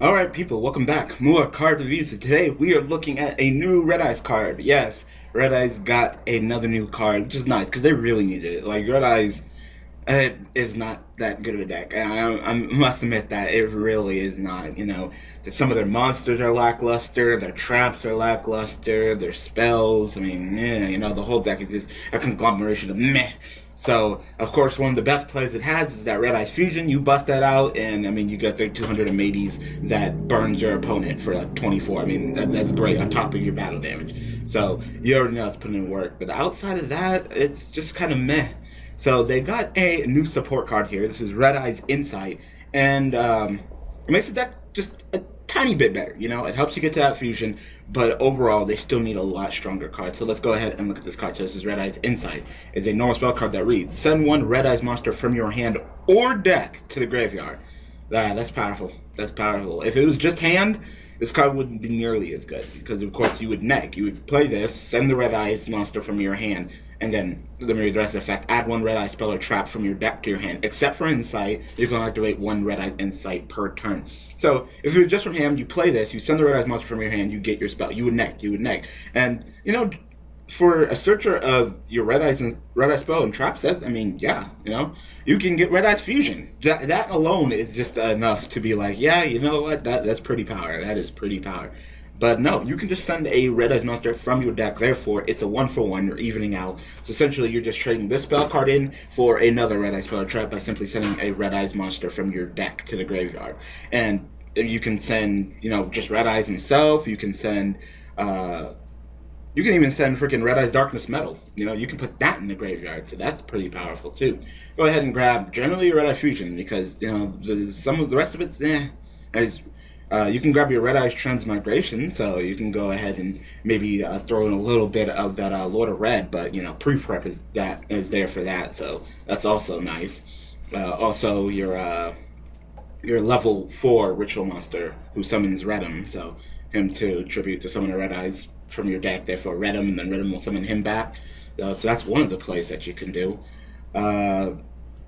Alright people, welcome back. More card reviews. Today we are looking at a new Red Eyes card. Yes, Red Eyes got another new card, which is nice because they really needed it. Like, Red Eyes is not that good of a deck. I must admit that it really is not. You know, that some of their monsters are lackluster, their traps are lackluster, their spells. I mean, yeah, you know, the whole deck is just a conglomeration of meh. So, of course, one of the best plays it has is that Red-Eyes Fusion. You bust that out, and, I mean, you get their 200 Amates that burns your opponent for, like, 24. I mean, that's great on top of your battle damage. So, you already know it's putting in work. But outside of that, it's just kind of meh. So, they got a new support card here. This is Red Eyes Insight. And it makes the deck just a tiny bit better, you know? It helps you get to that fusion, but overall, they still need a lot stronger cards. So let's go ahead and look at this card. So this is Red Eyes Insight. It's a normal spell card that reads, send one Red Eyes monster from your hand or deck to the graveyard. That's powerful. That's powerful. If it was just hand, this card wouldn't be nearly as good, because of course you would neck. You would play this, send the Red Eyes monster from your hand, and then let me read the rest of the effect. Add one Red Eyes spell or trap from your deck to your hand. Except for Insight, you can activate one Red Eyes Insight per turn. So if you're just from hand, you play this, you send the Red Eyes monster from your hand, you get your spell. You would neck. You would neck. And you know, for a searcher of your Red Eyes spell and trap set, I mean, yeah, you know, you can get Red Eyes Fusion. That alone is just enough to be like, yeah, you know what, that's pretty power. That is pretty power. But no, you can just send a Red Eyes monster from your deck. Therefore, it's a 1-for-1. You're evening out. So essentially, you're just trading this spell card in for another Red Eyes spell or trap by simply sending a Red Eyes monster from your deck to the graveyard. And you can send, you know, just Red Eyes himself. You can send. You can even send freaking Red Eyes Darkness Metal. You know, you can put that in the graveyard, so that's pretty powerful too. Go ahead and grab generally your Red Eyes Fusion, because you know some of the rest of it's eh. You can grab your Red Eyes Transmigration, so you can go ahead and maybe throw in a little bit of that Lord of Red, but you know pre-prep is there for that, so that's also nice. Also your level 4 ritual monster who summons Redem, so him too, tribute to summon a Red Eyes from your deck, therefore Redem, and then Redem will summon him back. So that's one of the plays that you can do.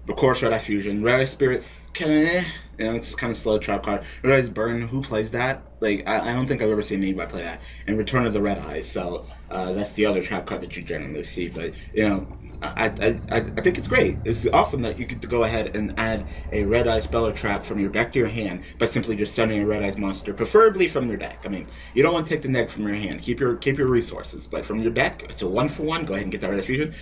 Of course, Red Eyes Fusion. Red Eyes Spirits, you know, it's just kind of slow trap card. Red Eyes Burn, who plays that? Like, I don't think I've ever seen anybody play that. And Return of the Red-Eyes, so that's the other trap card that you generally see. But, you know, I think it's great. It's awesome that you could go ahead and add a Red Eyes spell or trap from your deck to your hand by simply just sending a Red Eyes monster, preferably from your deck. I mean, you don't want to take the neg from your hand. Keep your resources. But from your deck, it's a 1-for-1. Go ahead and get that Red Eyes Fusion.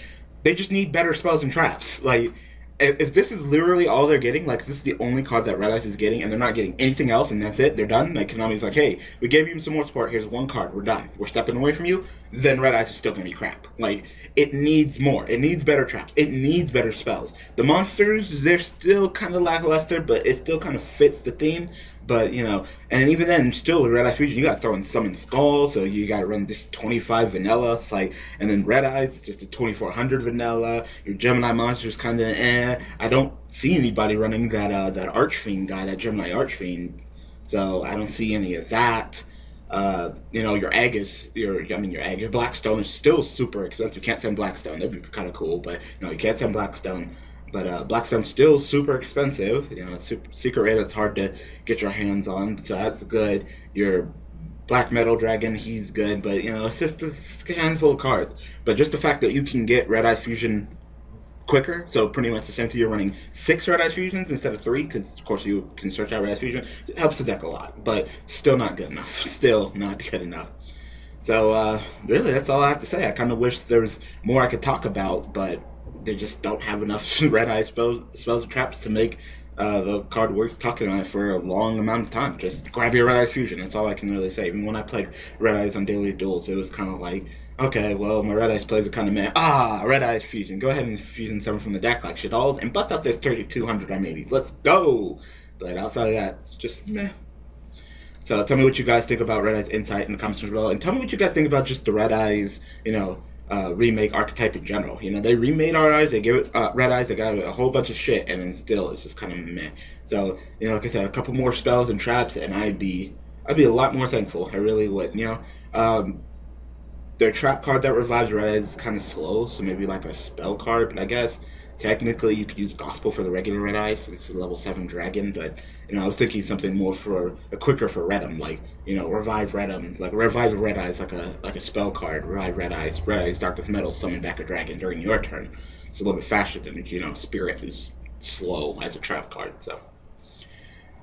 They just need better spells and traps. Like, if this is literally all they're getting, like, this is the only card that Red Eyes is getting, and they're not getting anything else, and that's it, they're done, like, Konami's like, hey, we gave you some more support, here's one card, we're done, we're stepping away from you, then Red Eyes is still gonna be crap. Like, it needs more, it needs better traps, it needs better spells. The monsters, they're still kind of lackluster, but it still kind of fits the theme, but, you know, and even then, still, with Red Eyes Fusion, you gotta throw in Summon Skulls, so you gotta run this 25 vanilla, it's like, and then Red Eyes, it's just a 2400 vanilla, your Gemini monster's kinda eh, I don't see anybody running that that Archfiend guy, that Gemini Archfiend. So I don't see any of that. You know, your egg is your Blackstone is still super expensive. You can't send Blackstone. That'd be kind of cool, but no, you can't send Blackstone. But Blackstone's still super expensive. You know, it's super secret rare. It's hard to get your hands on. So that's good. Your Black Metal Dragon, he's good, but you know, it's just a handful of cards. But just the fact that you can get Red Eyes Fusion quicker, so pretty much the same thing, you're running 6 Red Eyes Fusions instead of 3, because of course you can search out Red Eyes Fusion. It helps the deck a lot, but still not good enough. Still not good enough. So really, that's all I have to say. I kind of wish there was more I could talk about, but they just don't have enough Red Eyes spells and traps to make the card worth talking on it for a long amount of time. Just grab your Red Eyes Fusion. That's all I can really say. Even when I played Red Eyes on Daily Duels, it was kind of like, okay, well, my Red Eyes plays are kind of meh. Ah, Red Eyes Fusion. Go ahead and fusion some from the deck like Shaddolls and bust out this 3200 Amates. Let's go! But outside of that, it's just meh. So tell me what you guys think about Red Eyes Insight in the comments below, and tell me what you guys think about just the Red Eyes, you know, remake archetype in general. You know, they remade Red Eyes, they gave it Red Eyes, they got a whole bunch of shit, and then still it's just kind of meh. So, you know, like I said, a couple more spells and traps, and I'd be a lot more thankful. I really would, you know. Their trap card that revives Red Eyes is kind of slow, so maybe like a spell card, but I guess Technically, you could use Gospel for the regular Red Eyes. It's a level 7 dragon, but I was thinking something more for a quicker for Redem, like revive Redem, like revive Red Eyes, like a spell card. Revive Red Eyes Darkness Metal, summon back a dragon during your turn. It's a little bit faster than Spirit is slow as a trap card. So,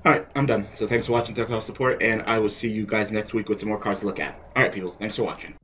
all right, I'm done. So thanks for watching, Tech House Support, and I will see you guys next week with some more cards to look at. All right, people, thanks for watching.